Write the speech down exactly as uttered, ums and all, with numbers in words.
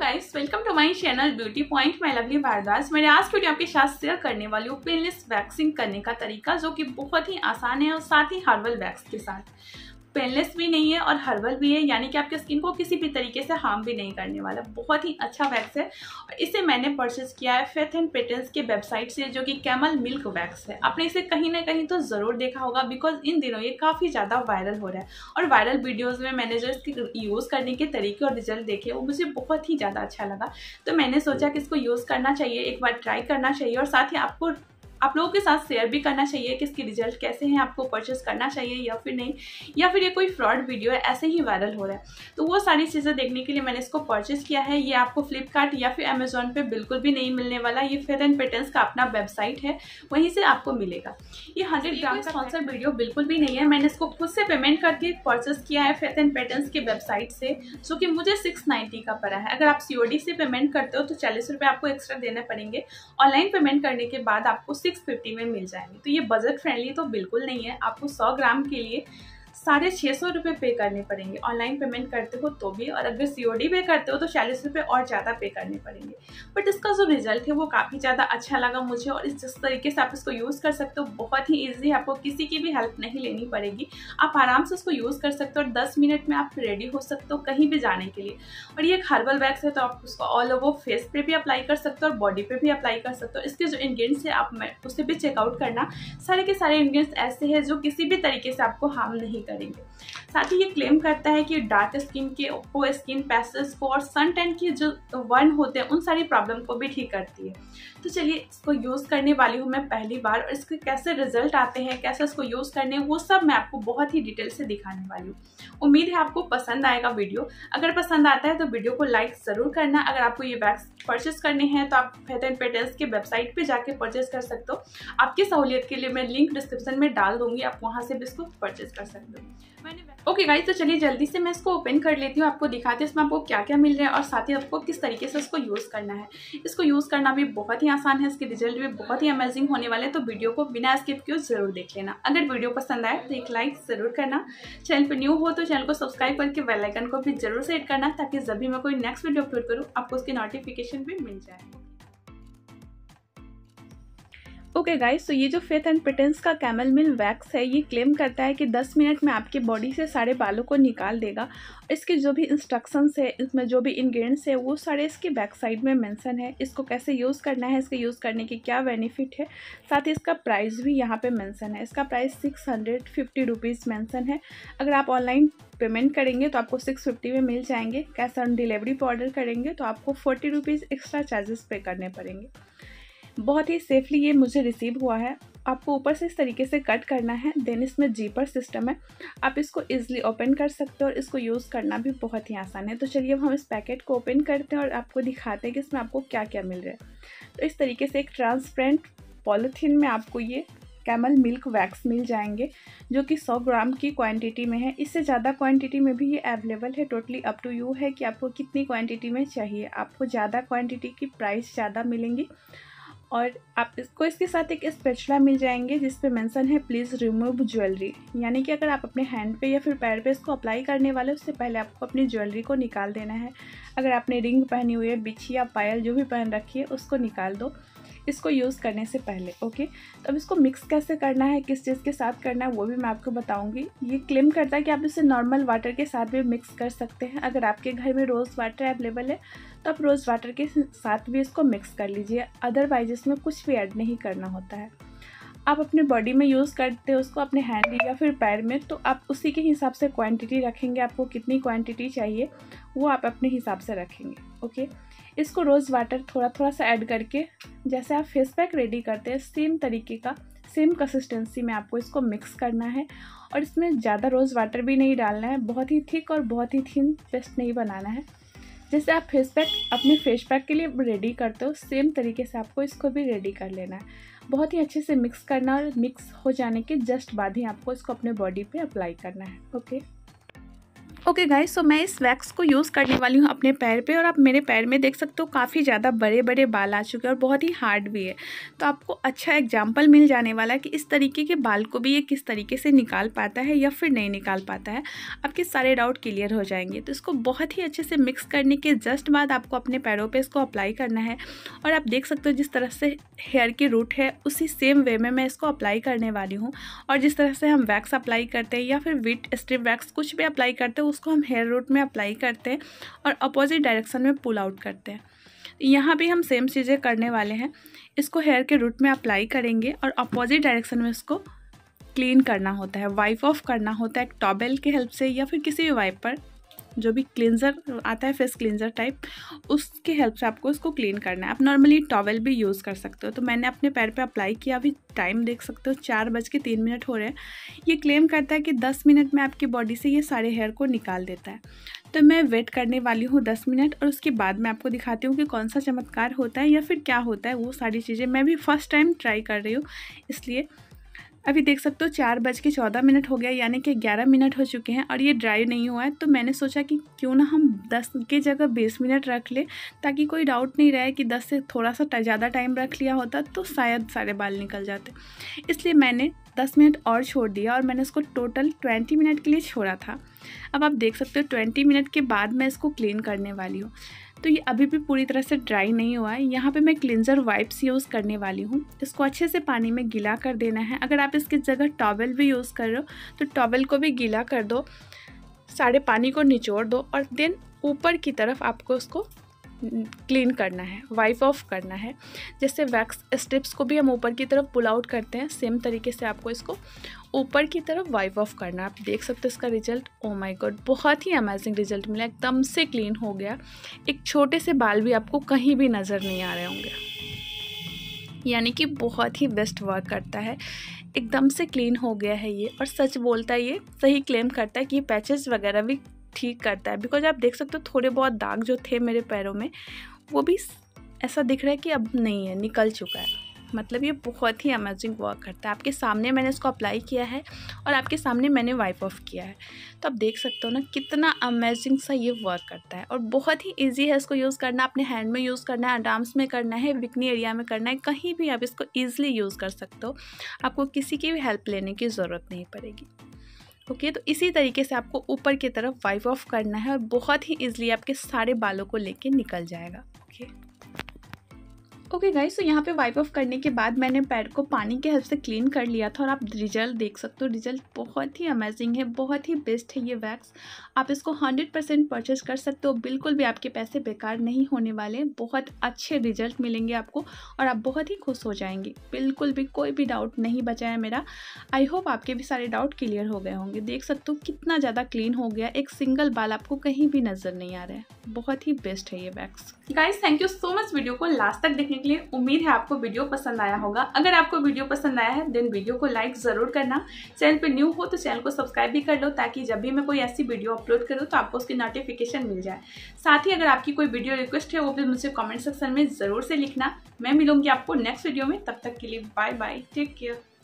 Guys, welcome to my channel beauty point. मैं लवली भारद्वाज। मैंने आज की वीडियो आपके साथ शेयर करने वाली हूँ पेनलेस वैक्सिंग करने का तरीका, जो कि बहुत ही आसान है और साथ ही हर्बल वैक्स के साथ। पेनलेस भी नहीं है और हर्बल भी है, यानी कि आपके स्किन को किसी भी तरीके से हार्म भी नहीं करने वाला। बहुत ही अच्छा वैक्स है और इसे मैंने परचेज़ किया है फेथ एंड पेटेंस के वेबसाइट से, जो कि कैमल मिल्क वैक्स है। आपने इसे कहीं ना कहीं तो ज़रूर देखा होगा, बिकॉज इन दिनों ये काफ़ी ज़्यादा वायरल हो रहा है और वायरल वीडियोज़ में मैंने जो इसकी यूज़ करने के तरीके और रिजल्ट देखे वो मुझे बहुत ही ज़्यादा अच्छा लगा। तो मैंने सोचा कि इसको यूज़ करना चाहिए, एक बार ट्राई करना चाहिए और साथ ही आपको आप लोगों के साथ शेयर भी करना चाहिए कि इसके रिजल्ट कैसे हैं, आपको परचेस करना चाहिए या फिर नहीं, या फिर ये कोई फ्रॉड वीडियो है ऐसे ही वायरल हो रहा है। तो वो सारी चीज़ें देखने के लिए मैंने इसको परचेस किया है। ये आपको फ्लिपकार्ट या फिर अमेजॉन पे बिल्कुल भी नहीं मिलने वाला। ये फेथ एंड पेटेंस का अपना वेबसाइट है, वहीं से आपको मिलेगा। ये हंड्रेड ग्राम का स्पॉन्सर वीडियो बिल्कुल भी नहीं है। मैंने इसको खुद से पेमेंट करके परचेस किया है फेथ एंड पेटेंस के वेबसाइट से, जो कि मुझे सिक्स नाइन्टी का पड़ा है। अगर आप सी ओ डी से पेमेंट करते हो तो चालीस रुपये आपको एक्स्ट्रा देने पड़ेंगे। ऑनलाइन पेमेंट करने के बाद आपको छह सौ पचास में मिल जाएंगे। तो ये बजट फ्रेंडली तो बिल्कुल नहीं है। आपको सौ ग्राम के लिए साढ़े छः सौ रुपये पे करने पड़ेंगे ऑनलाइन पेमेंट करते हो तो भी, और अगर सी ओ डी पे करते हो तो चालीस रुपये और ज़्यादा पे करने पड़ेंगे। बट इसका जो रिजल्ट है वो काफ़ी ज़्यादा अच्छा लगा मुझे, और इस जिस तरीके से आप इसको यूज़ कर सकते हो बहुत ही ईजी, आपको किसी की भी हेल्प नहीं लेनी पड़ेगी। आप आराम से उसको यूज़ कर सकते हो और दस मिनट में आप रेडी हो सकते हो कहीं भी जाने के लिए। और ये एक हर्बल वैक्स है, तो आप उसको ऑल ओवर फेस पर भी अप्लाई कर सकते हो और बॉडी पर भी अप्लाई कर सकते हो। इसके जो इंग्रेडिएंट्स है आप उसे भी चेकआउट करना। सारे के सारे इंग्रेडिएंट्स ऐसे हैं जो किसी भी तरीके से आपको हार्म नहीं करेंगे। साथ ही ये क्लेम करता है कि डार्क स्किन के को, स्किन पैसेस को और सन टैन के जो वर्न होते हैं उन सारी प्रॉब्लम को भी ठीक करती है। तो चलिए इसको यूज़ करने वाली हूँ मैं पहली बार, और इसके कैसे रिजल्ट आते हैं, कैसे इसको यूज़ करने हैं, वो सब मैं आपको बहुत ही डिटेल से दिखाने वाली हूँ। उम्मीद है आपको पसंद आएगा वीडियो। अगर पसंद आता है तो वीडियो को लाइक ज़रूर करना। अगर आपको ये वैक्स परचेस करने हैं तो आप फेथ एंड पेटेंस के वेबसाइट पर जाके परचेस कर सकते हो। आपकी सहूलियत के लिए मैं लिंक डिस्क्रिप्शन में डाल दूँगी, आप वहाँ से भी इसको परचेस कर सकते हो। ओके गाइस, तो चलिए जल्दी से मैं इसको ओपन कर लेती हूँ, आपको दिखाती हूँ इसमें आपको क्या क्या मिल रहा है और साथ ही आपको किस तरीके से इसको यूज़ करना है। इसको यूज़ करना भी बहुत ही आसान है, इसके रिजल्ट भी बहुत ही अमेजिंग होने वाले हैं। तो वीडियो को बिना स्किप किए जरूर देख लेना। अगर वीडियो पसंद आए तो एक लाइक ज़रूर करना। चैनल पर न्यू हो तो चैनल को सब्सक्राइब करके बेल आइकन को भी जरूर से हिट करना, ताकि जब भी मैं कोई नेक्स्ट वीडियो अपलोड करूँ आपको उसकी नोटिफिकेशन भी मिल जाए। ओके गाइस, तो ये जो फेथ एंड पेटेंस का कैमल मिल्क वैक्स है, ये क्लेम करता है कि दस मिनट में आपके बॉडी से सारे बालों को निकाल देगा। इसके जो भी इंस्ट्रक्शंस है, इसमें जो भी इंग्रेडिएंट्स है वो सारे इसकी बैक साइड में मेंशन है। इसको कैसे यूज़ करना है, इसके यूज़ करने के क्या बेनिफिट है, साथ ही इसका प्राइस भी यहाँ पर मैंसन है। इसका price six hundred fifty rupees mention है। अगर आप ऑनलाइन पेमेंट करेंगे तो आपको सिक्स फिफ्टी में मिल जाएंगे। कैश ऑन डिलीवरी पर ऑर्डर करेंगे तो आपको फोर्टी रुपीज़ एक्स्ट्रा चार्जेस पे करने पड़ेंगे। बहुत ही सेफली ये मुझे रिसीव हुआ है। आपको ऊपर से इस तरीके से कट करना है, देन इसमें जीपर सिस्टम है, आप इसको ईजिली ओपन कर सकते हो और इसको यूज़ करना भी बहुत ही आसान है। तो चलिए अब हम इस पैकेट को ओपन करते हैं और आपको दिखाते हैं कि इसमें आपको क्या क्या मिल रहा है। तो इस तरीके से एक ट्रांसपेरेंट पॉलीथीन में आपको ये कैमल मिल्क वैक्स मिल जाएंगे, जो कि सौ ग्राम की क्वांटिटी में है। इससे ज़्यादा क्वांटिटी में भी ये अवेलेबल है। टोटली अप टू यू है कि आपको कितनी क्वांटिटी में चाहिए। आपको ज़्यादा क्वांटिटी की प्राइस ज़्यादा मिलेंगी। और आप इसको इसके साथ एक स्पैचुला मिल जाएंगे जिस पे मेंशन है प्लीज़ रिमूव ज्वेलरी, यानी कि अगर आप अपने हैंड पे या फिर पैर पे इसको अप्लाई करने वाले उससे पहले आपको अपनी ज्वेलरी को निकाल देना है। अगर आपने रिंग पहनी हुई है, बिछिया, पायल जो भी पहन रखी है उसको निकाल दो इसको यूज़ करने से पहले। ओके, तो अब इसको मिक्स कैसे करना है, किस चीज़ के साथ करना है वो भी मैं आपको बताऊंगी। ये क्लेम करता है कि आप इसे नॉर्मल वाटर के साथ भी मिक्स कर सकते हैं। अगर आपके घर में रोज़ वाटर अवेलेबल है तो आप रोज़ वाटर के साथ भी इसको मिक्स कर लीजिए। अदरवाइज इसमें कुछ भी ऐड नहीं करना होता है। आप अपने बॉडी में यूज़ करते हो उसको, अपने हैंड या फिर पैर में, तो आप उसी के हिसाब से क्वांटिटी रखेंगे। आपको कितनी क्वांटिटी चाहिए वो आप अपने हिसाब से रखेंगे। ओके, इसको रोज़ वाटर थोड़ा थोड़ा सा ऐड करके जैसे आप फेस पैक रेडी करते हैं सेम तरीके का, सेम कंसिस्टेंसी में आपको इसको मिक्स करना है। और इसमें ज़्यादा रोज़ वाटर भी नहीं डालना है, बहुत ही थिक और बहुत ही थिन पेस्ट नहीं बनाना है। जैसे आप फेस पैक अपने फेस पैक के लिए रेडी करते हो सेम तरीके से आपको इसको भी रेडी कर लेना है। बहुत ही अच्छे से मिक्स करना, और मिक्स हो जाने के जस्ट बाद ही आपको इसको अपने बॉडी पे अप्लाई करना है। ओके ओके गाइस, सो मैं इस वैक्स को यूज़ करने वाली हूँ अपने पैर पे और आप मेरे पैर में देख सकते हो काफ़ी ज़्यादा बड़े बड़े बाल आ चुके हैं और बहुत ही हार्ड भी है। तो आपको अच्छा एग्जाम्पल मिल जाने वाला है कि इस तरीके के बाल को भी ये किस तरीके से निकाल पाता है या फिर नहीं निकाल पाता है। आपके सारे डाउट क्लियर हो जाएंगे। तो इसको बहुत ही अच्छे से मिक्स करने के जस्ट बाद आपको अपने पैरों पर इसको अप्लाई करना है और आप देख सकते हो जिस तरह से हेयर की रूट है उसी सेम वे में मैं इसको अप्लाई करने वाली हूँ। और जिस तरह से हम वैक्स अप्लाई करते हैं या फिर विट स्ट्रिप वैक्स कुछ भी अप्लाई करते हैं उसको हम हेयर रूट में अप्लाई करते हैं और अपोजिट डायरेक्शन में पुल आउट करते हैं। यहाँ भी हम सेम चीज़ें करने वाले हैं। इसको हेयर के रूट में अप्लाई करेंगे और अपोजिट डायरेक्शन में इसको क्लीन करना होता है, वाइप ऑफ करना होता है एक टॉवेल की हेल्प से या फिर किसी भी वाइपर, जो भी क्लींजर आता है फेस क्लींजर टाइप, उसके हेल्प से आपको इसको क्लीन करना है। आप नॉर्मली टॉवेल भी यूज़ कर सकते हो। तो मैंने अपने पैर पे अप्लाई किया। अभी टाइम देख सकते हो चार बज के तीन मिनट हो रहे हैं। ये क्लेम करता है कि दस मिनट में आपकी बॉडी से ये सारे हेयर को निकाल देता है। तो मैं वेट करने वाली हूँ दस मिनट और उसके बाद मैं आपको दिखाती हूँ कि कौन सा चमत्कार होता है या फिर क्या होता है। वो सारी चीज़ें मैं भी फर्स्ट टाइम ट्राई कर रही हूँ, इसलिए अभी देख सकते हो चार बज के चौदह मिनट हो गया, यानी कि ग्यारह मिनट हो चुके हैं और ये ड्राई नहीं हुआ है। तो मैंने सोचा कि क्यों ना हम दस की जगह बीस मिनट रख ले, ताकि कोई डाउट नहीं रहे कि दस से थोड़ा सा ज़्यादा टाइम रख लिया होता तो शायद सारे बाल निकल जाते। इसलिए मैंने दस मिनट और छोड़ दिया और मैंने इसको टोटल बीस मिनट के लिए छोड़ा था। अब आप देख सकते हो बीस मिनट के बाद मैं इसको क्लीन करने वाली हूँ। तो ये अभी भी पूरी तरह से ड्राई नहीं हुआ है। यहाँ पे मैं क्लिंजर वाइप्स यूज़ करने वाली हूँ। इसको अच्छे से पानी में गीला कर देना है। अगर आप इसकी जगह टॉवेल भी यूज़ कर रहे हो तो टॉवेल को भी गीला कर दो, सारे पानी को निचोड़ दो और देन ऊपर की तरफ आपको उसको क्लीन करना है, वाइप ऑफ करना है। जैसे वैक्स स्ट्रिप्स को भी हम ऊपर की तरफ पुल आउट करते हैं, सेम तरीके से आपको इसको ऊपर की तरफ वाइप ऑफ करना है। आप देख सकते हो इसका रिजल्ट, ओ माय गॉड, बहुत ही अमेजिंग रिजल्ट मिला, एकदम से क्लीन हो गया। एक छोटे से बाल भी आपको कहीं भी नज़र नहीं आ रहे होंगे, यानी कि बहुत ही बेस्ट वर्क करता है। एकदम से क्लीन हो गया है ये और सच बोलता है, ये सही क्लेम करता है कि पैचेस वगैरह भी ठीक करता है। बिकॉज आप देख सकते हो थोड़े बहुत दाग जो थे मेरे पैरों में वो भी ऐसा दिख रहा है कि अब नहीं है, निकल चुका है। मतलब ये बहुत ही अमेजिंग वर्क करता है। आपके सामने मैंने इसको अप्लाई किया है और आपके सामने मैंने वाइप ऑफ किया है। तो आप देख सकते हो ना कितना अमेजिंग सा ये वर्क करता है और बहुत ही इजी है इसको यूज़ करना। अपने हैंड में यूज़ करना है, आर्म्स में करना है, बिकनी एरिया में करना है, कहीं भी आप इसको ईजिली यूज़ कर सकते हो। आपको किसी की भी हेल्प लेने की ज़रूरत नहीं पड़ेगी। ओके okay, तो इसी तरीके से आपको ऊपर की तरफ वाइप ऑफ करना है और बहुत ही ईजिली आपके सारे बालों को लेके निकल जाएगा। ओके ओके गाइस, तो यहाँ पे वाइप ऑफ करने के बाद मैंने पैर को पानी के हेल्प से क्लीन कर लिया था और आप रिजल्ट देख सकते हो। रिजल्ट बहुत ही अमेजिंग है, बहुत ही बेस्ट है ये वैक्स। आप इसको हंड्रेड परसेंट परचेज कर सकते हो, बिल्कुल भी आपके पैसे बेकार नहीं होने वाले। बहुत अच्छे रिजल्ट मिलेंगे आपको और आप बहुत ही खुश हो जाएंगे। बिल्कुल भी कोई भी डाउट नहीं बचा है मेरा। आई होप आपके भी सारे डाउट क्लियर हो गए होंगे। देख सकते हो कितना ज़्यादा क्लीन हो गया, एक सिंगल बाल आपको कहीं भी नज़र नहीं आ रहा है। बहुत ही बेस्ट है ये wax. Guys thank you so much video को लास्ट तक देखने के लिए। उम्मीद है आपको वीडियो पसंद आया होगा। अगर आपको वीडियो पसंद आया है देन वीडियो को लाइक जरूर करना। चैनल पे न्यू हो तो चैनल को सब्सक्राइब भी कर लो, ताकि जब भी मैं कोई ऐसी वीडियो अपलोड करूँ तो आपको उसकी नोटिफिकेशन मिल जाए। साथ ही अगर आपकी कोई वीडियो रिक्वेस्ट है वो भी मुझे कमेंट सेक्शन में ज़रूर से लिखना। मैं मिलूंगी आपको नेक्स्ट वीडियो में। तब तक के लिए बाय बाय, टेक केयर।